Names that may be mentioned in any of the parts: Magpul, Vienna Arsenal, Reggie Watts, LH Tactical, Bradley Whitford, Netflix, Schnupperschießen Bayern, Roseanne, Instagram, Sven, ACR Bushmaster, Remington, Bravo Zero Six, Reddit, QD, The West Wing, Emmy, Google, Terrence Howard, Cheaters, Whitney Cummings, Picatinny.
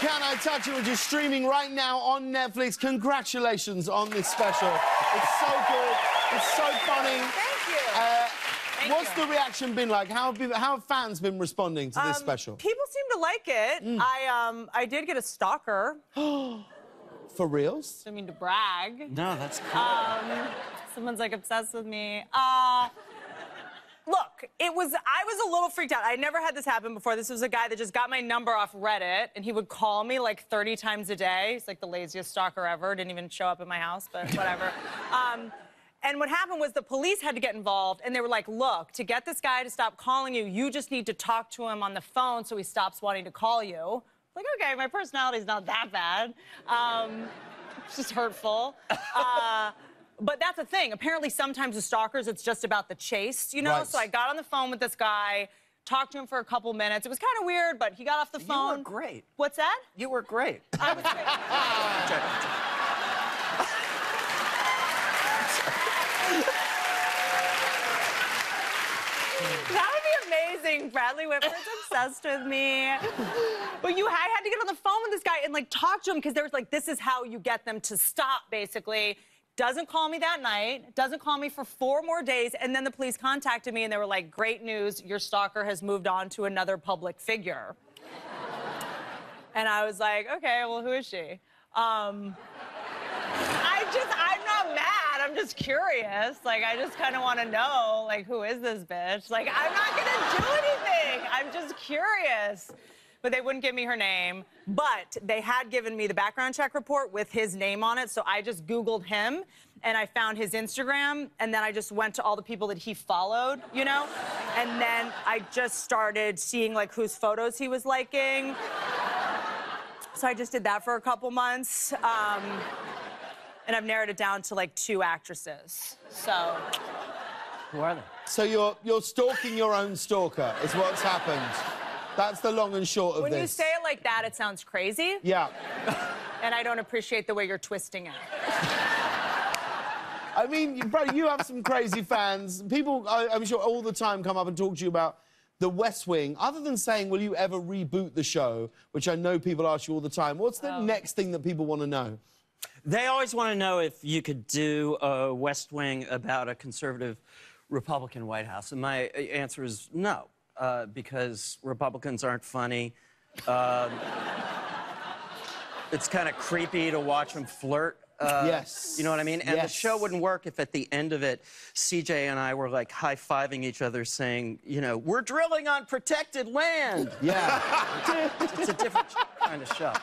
Can I Touch It, which is streaming right now on Netflix. Congratulations on this special. It's so good. It's so funny. Thank you. What's the reaction been like? How have fans been responding to this special? People seem to like it. I did get a stalker. For reals? I mean, to brag. No, that's cool. Someone's like obsessed with me. Look, I was a little freaked out. I never had this happen before. This was a guy that just got my number off Reddit, and he would call me like 30 times a day. He's like the laziest stalker ever. Didn't even show up at my house, but whatever. And what happened was the police had to get involved, and they were like, look, to get this guy to stop calling you, you just need to talk to him on the phone so he stops wanting to call you. Like, okay, my personality's not that bad. It's just hurtful. But that's the thing. Apparently, sometimes with stalkers, it's just about the chase, you know? Right. So I got on the phone with this guy, talked to him for a couple minutes. It was kind of weird, but he got off the phone. You were great. What's that? You were great. I was great. That would be amazing. Bradley Whitford's obsessed with me. But I had to get on the phone with this guy and, like, talk to him because there was, like, this is how you get them to stop, basically. Doesn't call me that night, doesn't call me for 4 more days, and then the police contacted me and they were like, great news, your stalker has moved on to another public figure. And I was like, okay, well, who is she? I'm not mad, I'm just curious. Like, I just kind of want to know, like, who is this bitch? Like, I'm not gonna do anything, I'm just curious. But they wouldn't give me her name. But they had given me the background check report with his name on it, so I just Googled him, and I found his Instagram, and then I just went to all the people that he followed, you know? And then I just started seeing, like, whose photos he was liking. So I just did that for a couple months. And I've narrowed it down to, like, 2 actresses, so. Who are they? So you're stalking your own stalker is what's happened. That's the long and short of this. When you say it like that, it sounds crazy. Yeah. And I don't appreciate the way you're twisting it. I mean, bro, you have some crazy fans. People, I'm sure, all the time come up and talk to you about The West Wing. Other than saying, will you ever reboot the show, which I know people ask you all the time, what's the next thing that people want to know? They always want to know if you could do a West Wing about a conservative Republican White House. And my answer is no. Because Republicans aren't funny. It's kind of creepy to watch them flirt. Yes. You know what I mean? And yes. The show wouldn't work if at the end of it, CJ and I were like high-fiving each other saying, you know, we're drilling on protected land. Yeah. It's a different kind of show.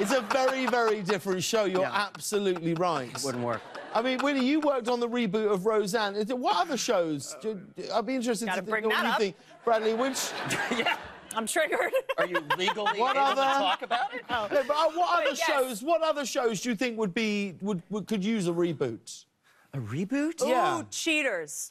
It's a very, very different show. You're absolutely right. It wouldn't work. I mean, Whitney, you worked on the reboot of Roseanne. What other shows? I'd be interested to know what you think. Bradley, which... Yeah, I'm triggered. Are you legally able to talk about it? No. No, but what other shows do you think could use a reboot? A reboot? Yeah. Ooh, Cheaters.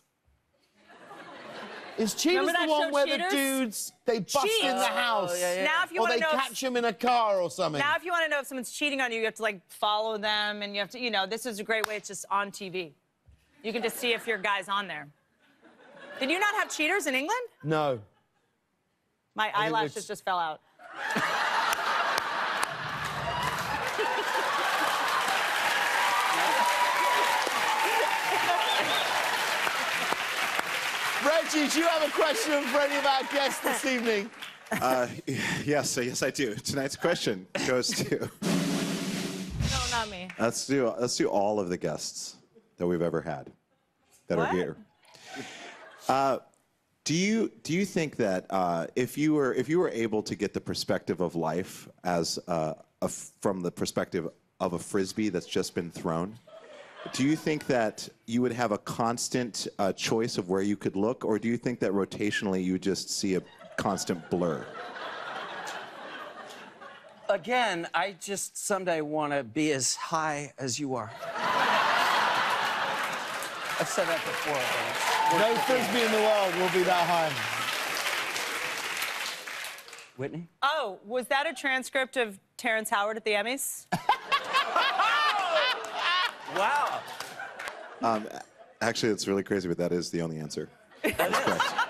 Is Cheaters the one where the dudes, they bust in the house? Oh, yeah, yeah. Now, if you want to know, or they catch them in a car or something. Now, if you want to know if someone's cheating on you, you have to, like, follow them, and you have to, you know, this is a great way. It's just on TV. You can just see if your guy's on there. Did you not have Cheaters in England? No. My eyelashes just fell out. Reggie, do you have a question for any of our guests this evening? Yes, I do. Tonight's question goes to... No, not me. Let's do all of the guests that we've ever had that are here. Do you think that if you were able to get the perspective of life as from the perspective of a Frisbee that's just been thrown, do you think that you would have a constant choice of where you could look, or do you think that rotationally you just see a constant blur? Again, I just someday want to be as high as you are. I've said that before. No Frisbee in the world will be that high. Whitney? Oh, was that a transcript of Terrence Howard at the Emmys? Wow. Actually, it's really crazy, but that is the only answer. That's correct.